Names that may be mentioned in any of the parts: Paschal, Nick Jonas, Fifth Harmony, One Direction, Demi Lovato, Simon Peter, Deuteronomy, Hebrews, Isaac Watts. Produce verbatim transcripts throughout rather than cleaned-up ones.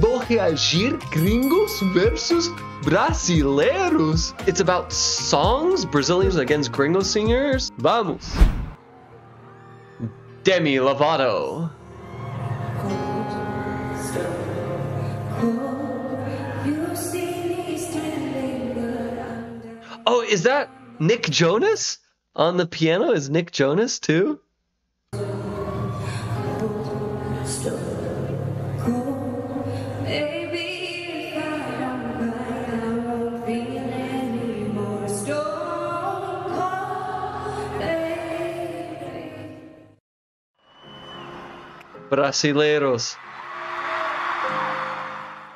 Vou reagir gringos versus brasileiros. It's about songs, Brazilians against gringo singers. Vamos. Demi Lovato. Oh, is that Nick Jonas? On the piano is Nick Jonas too? Brasileiros.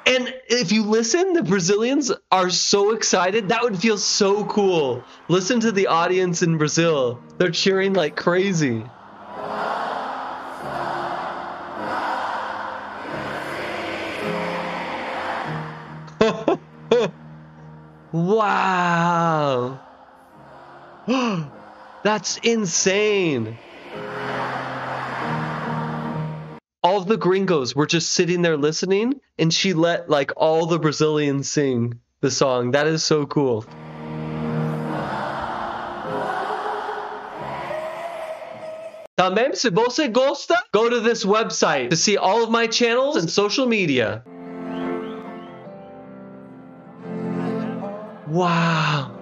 And if you listen, the Brazilians are so excited. That would feel so cool. Listen to the audience in Brazil. They're cheering like crazy. Wow. That's insane. All of the gringos were just sitting there listening, and she let like all the Brazilians sing the song. That is so cool. Também, se você gosta, go to this website to see all of my channels and social media. Wow.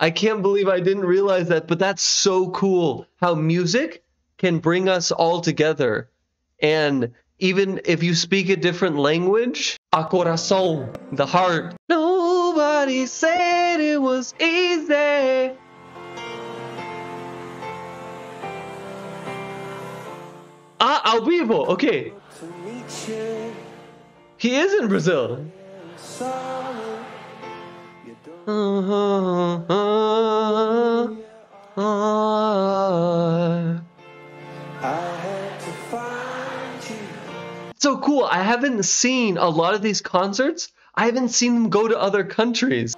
I can't believe I didn't realize that, but that's so cool how music can bring us all together. And even if you speak a different language, a corazón, the heart. Nobody said it was easy. Ah, ao vivo, okay. He is in Brazil. Uh, uh, uh, uh. So cool. I haven't seen a lot of these concerts. I haven't seen them go to other countries.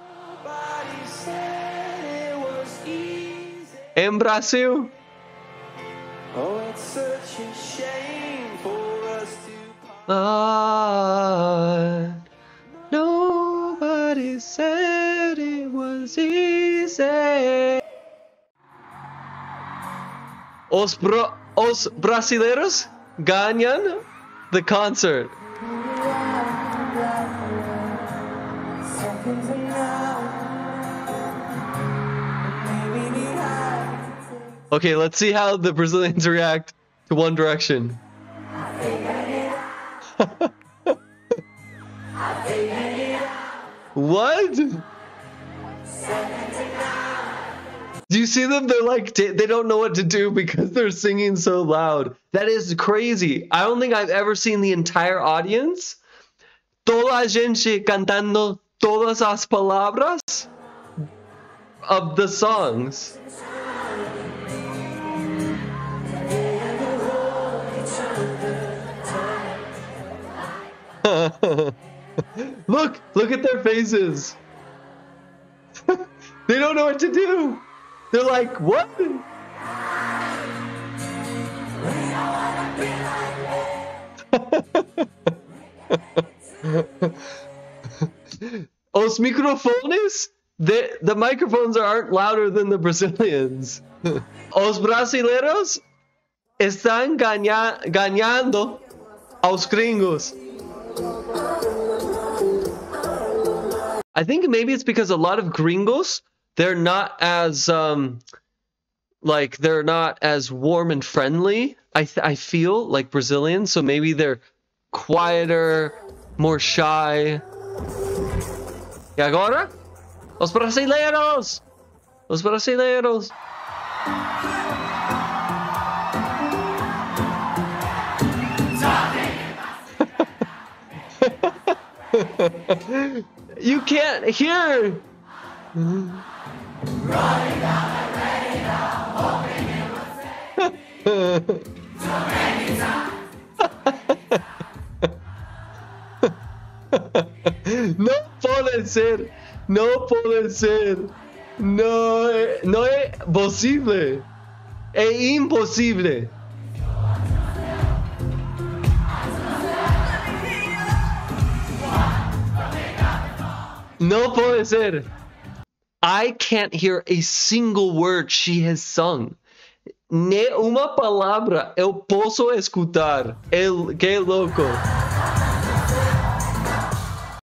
In Brazil. Oh, it's such a shame for us to uh, nobody said it was easy. Os, bro os brasileiros ganham the concert. Okay, let's see how the Brazilians react to One Direction. What? Do you see them? They're like, they don't know what to do because they're singing so loud. That is crazy. I don't think I've ever seen the entire audience. Toda a gente cantando todas as palabras of the songs. Look, look at their faces. They don't know what to do. They're like, what? Os microfones? The, the microphones aren't louder than the Brazilians. Os brasileiros están ganha, ganhando aos gringos. I think maybe it's because a lot of gringos, they're not as, um, like, they're not as warm and friendly, I, th I feel, like Brazilians. So maybe they're quieter, more shy. Y agora? Los brasileros! Los brasileros! You can't hear. No puede ser. No puede ser. No, no es posible. Es imposible. No puede ser. I can't hear a single word she has sung. Ni una palabra eu posso escutar. El, que loco.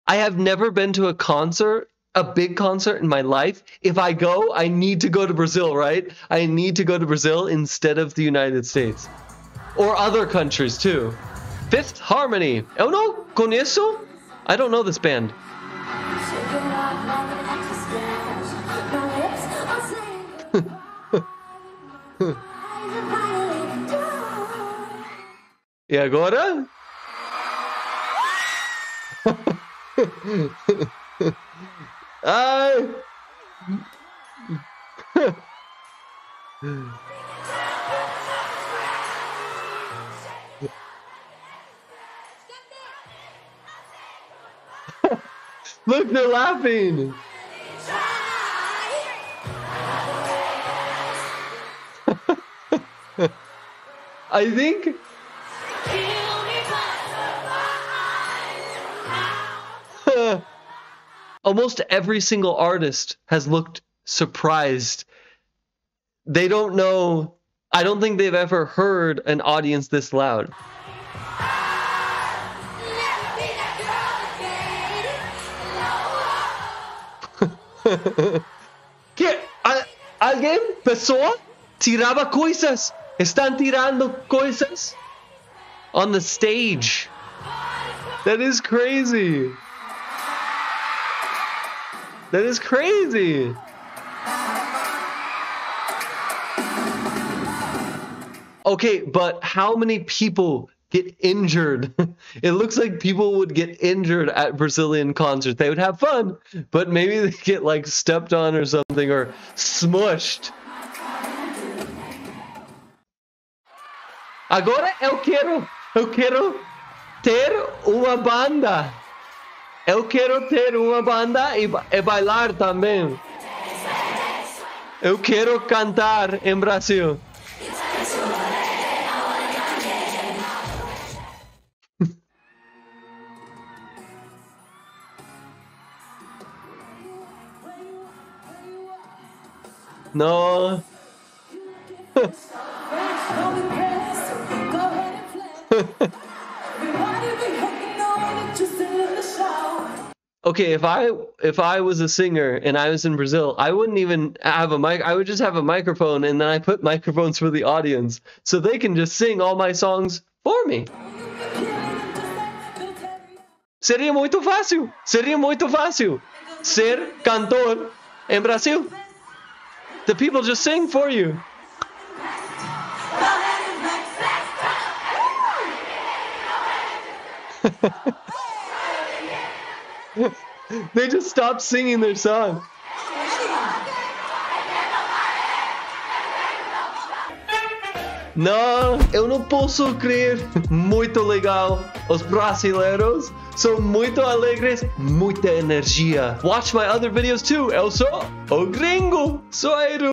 I have never been to a concert, a big concert in my life. If I go, I need to go to Brazil, right? I need to go to Brazil instead of the United States. Or other countries too. Fifth Harmony. Eu não conheço. I don't know this band. E agora? Ai! Look, they're laughing. I think almost every single artist has looked surprised. They don't know. I don't think they've ever heard an audience this loud. ¿Qué? ¿Alguien pessoa tiraba coisas? Están tirando coisas on the stage. That is crazy. That is crazy. Okay, but how many people get injured? It looks like people would get injured at Brazilian concerts. They would have fun, but maybe they get like stepped on or something or smushed. Agora eu quero, eu quero ter uma banda. Eu quero ter uma banda e, e bailar também. Eu quero cantar em Brasil. No. Okay, if I if I was a singer and I was in Brazil, I wouldn't even have a mic. I would just have a microphone, and then I put microphones for the audience, so they can just sing all my songs for me. Seria muito fácil. Seria muito fácil ser cantor em Brasil. The people just sing for you. They just stopped singing their song. Não, eu não posso crer. Muito legal. Os brasileiros são muito alegres, muita energia. Watch my other videos too. Eu sou o gringo. Soy